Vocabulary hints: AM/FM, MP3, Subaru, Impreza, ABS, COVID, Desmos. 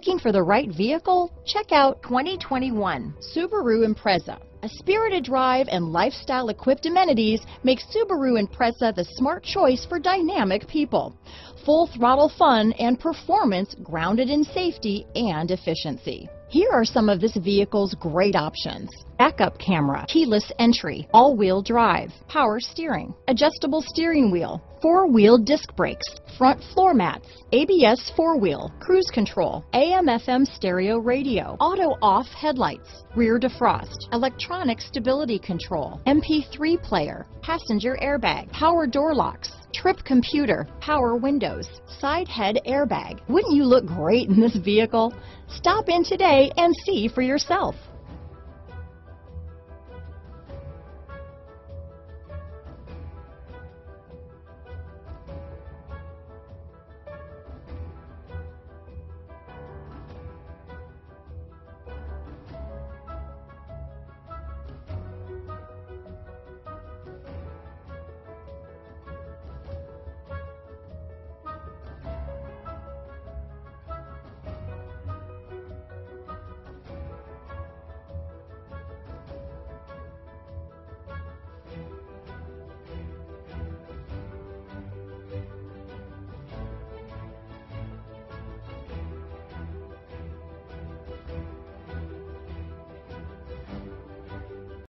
Looking for the right vehicle? Check out 2021 Subaru Impreza. A spirited drive and lifestyle-equipped amenities make Subaru Impreza the smart choice for dynamic people. Full-throttle fun and performance grounded in safety and efficiency. Here are some of this vehicle's great options: backup camera, keyless entry, all-wheel drive, power steering, adjustable steering wheel, four-wheel disc brakes, front floor mats, ABS four-wheel, cruise control, AM/FM stereo radio, auto-off headlights, rear defrost, electronic stability control, MP3 player, passenger airbag, power door locks, trip computer, power windows, side head airbag. Wouldn't you look great in this vehicle? Stop in today and see for yourself.